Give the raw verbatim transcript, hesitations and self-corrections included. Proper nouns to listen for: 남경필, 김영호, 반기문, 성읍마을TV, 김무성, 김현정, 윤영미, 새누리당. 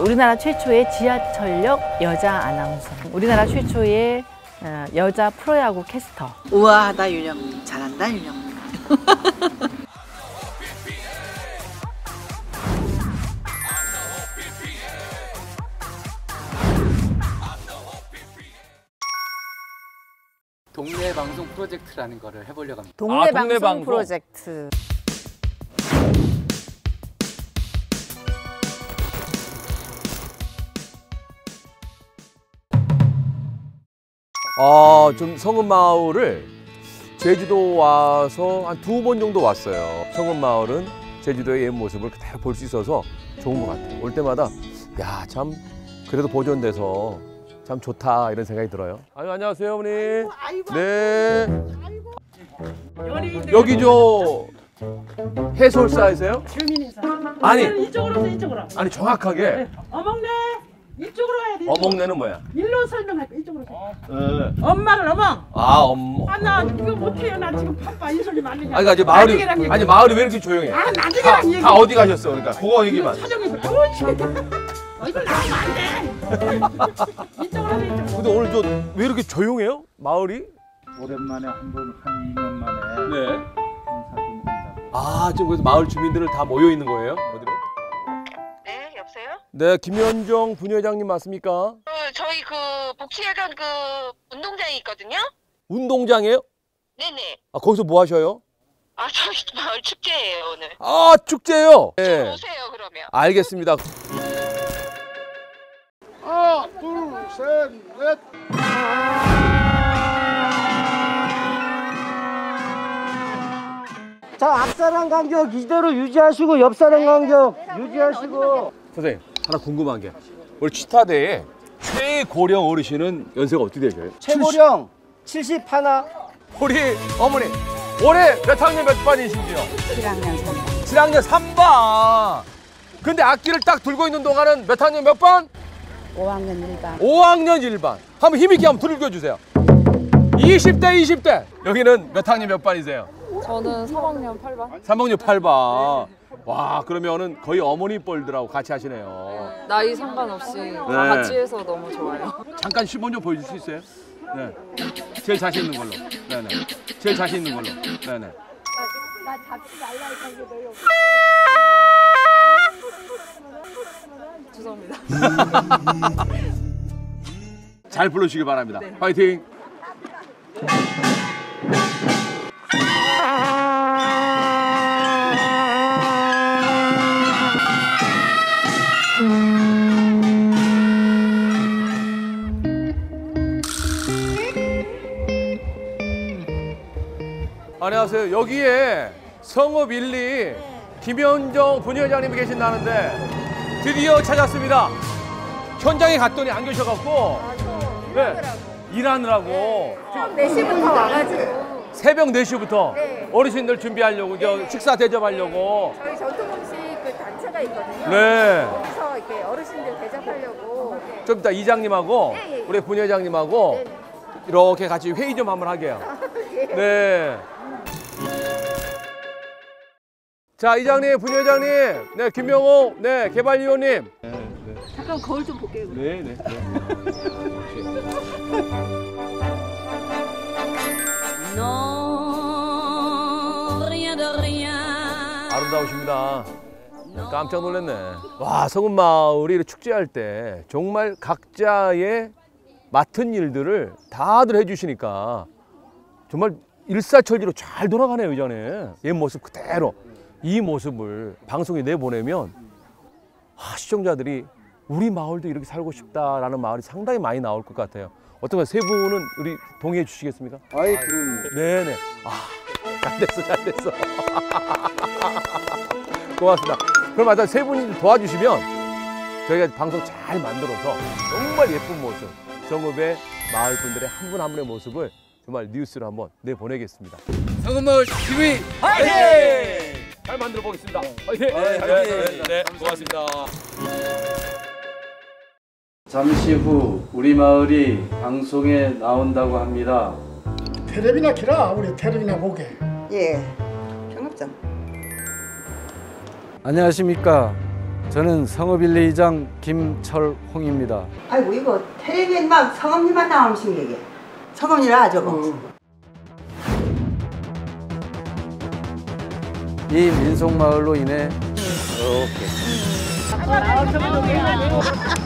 우리나라 최초의 지하철역 여자 아나운서, 우리나라 최초의 여자 프로야구 캐스터. 우아하다 윤영미, 잘한다 윤영미. 동네 방송 프로젝트라는 거를 해보려고 합니다. 동네, 아, 동네 방송, 방송 프로젝트. 아, 좀 성읍마을을 제주도 와서 한 두 번 정도 왔어요. 성읍마을은 제주도의 옛 모습을 그대로 볼 수 있어서 좋은 것 같아요. 올 때마다 야, 참 그래도 보존돼서 참 좋다 이런 생각이 들어요. 아유, 안녕하세요 어머니. 아이고, 아이고, 네. 아이고. 여기 저 해설사이세요? 주민회사. 아니 이쪽으로서 이쪽으로. 아니 정확하게. 어머니. 이쪽으로 가야 돼. 어묵내는 뭐야? 일로 설명할까? 이쪽으로. 어. 네. 엄마를 어묵. 아, 엄. 아, 나 이거 못해요. 나 지금 바빠. 이 소리 많이. 아니, 이제 마을이. 아니, 마을이 왜 이렇게 조용해? 아, 나중에랑 얘기. 다 어디 가셨어? 그러니까 그거 얘기만. 사정에서. 어, 이걸 나오면 안 돼. 이쪽으로 가야 돼. 근데 오늘 저 왜 이렇게 조용해요? 마을이? 오랜만에 한 번, 한 이 년 만에. 네. 행사 좀 한다고. 아, 지금 그래서 마을 주민들은 다 모여 있는 거예요? 어디로? 네, 김현정 부녀회장님 맞습니까? 그 저희 그 복지회관 그 운동장이 있거든요. 운동장이에요? 네네. 아, 거기서 뭐 하셔요? 아, 저희 마을 축제예요 오늘. 아, 축제요? 네. 좀 오세요 그러면. 알겠습니다. 하나, 둘, 셋, 넷. 자, 앞사람 간격 이대로 유지하시고 옆사람 간격 유지하시고. 선생님, 하나 궁금한 게, 우리 치타대에 최고령 어르신은 연세가 어떻게 되세요? 최고령 칠십 하나. 우리 어머니 올해 몇 학년 몇 반이신지요? 칠 학년 삼 반. 칠 학년 삼 반. 근데 악기를 딱 들고 있는 동안은 몇 학년 몇 반? 오 학년 일 반. 오 학년 일 반. 한번 힘있게 한번 들려주세요. 이십 대 이십 대. 여기는 몇 학년 몇 반이세요? 저는 삼 학년 팔 반. 삼 학년 팔 반. 네. 와, 그러면은 거의 어머니 볼들하고 같이 하시네요. 네. 나이 상관없이 네. 같이 해서 너무 좋아요. 잠깐 시범 좀 보여줄 수 있어요? 네. 제일 자신 있는 걸로. 네네. 제일 자신 있는 걸로. 네네. 나 잡지 말라 했던 게 너희 없어. 죄송합니다. 잘 불러주시기 바랍니다. 네. 파이팅! 안녕하세요. 여기에 성읍 일, 이 네. 김현정 부녀회장님이 계신다는데 드디어 찾았습니다. 현장에 갔더니 안 계셔갖고. 아, 네. 일하느라고. 네. 새벽 네 시부터 와가지고. 새벽 네 시부터? 네. 어르신들 준비하려고, 네. 식사 대접하려고. 저희 전통 음식 그 단체가 있거든요. 네. 거기서 이렇게 어르신들 대접하려고. 네. 좀 이따 이장님하고 네, 네. 우리 부녀회장님하고 네. 이렇게 같이 회의 좀 한번 하게요. 아, 네. 네. 자, 이장님, 부녀회장님, 네, 김영호, 네, 개발위원님. 네, 네. 잠깐 거울 좀 볼게요. 네, 네. 네. 아름다우십니다. 깜짝 놀랐네. 와, 성읍마을이 축제할 때 정말 각자의 맡은 일들을 다들 해주시니까 정말 일사천리로 잘 돌아가네요, 이전에. 옛 모습 그대로. 이 모습을 방송에 내보내면 아, 시청자들이 우리 마을도 이렇게 살고 싶다라는 마을이 상당히 많이 나올 것 같아요. 어떤가요? 세 분은 우리 동의해 주시겠습니까? 아이, 그럼. 네네. 아, 잘 됐어, 잘 됐어. 고맙습니다. 그럼 일단 세 분이 도와주시면 저희가 방송 잘 만들어서 정말 예쁜 모습, 성읍의 마을 분들의 한 분 한 분의 모습을 정말 뉴스로 한번 내보내겠습니다. 성읍마을티비 화이팅! 잘 만들어 보겠습니다. 파이팅! 네, 파이팅! 네, 고맙습니다. 잠시 후 우리 마을이 방송에 나온다고 합니다. 텔레비나 키라, 우리 텔레비나 보게. 예, 평합장. 안녕하십니까. 저는 성읍 일, 이장 김철홍입니다. 아이고 이거 텔레비에 막 성읍이만 나오는 식이게 성읍이라 저거. 어. 이 민속마을로 인해 이렇게. 어,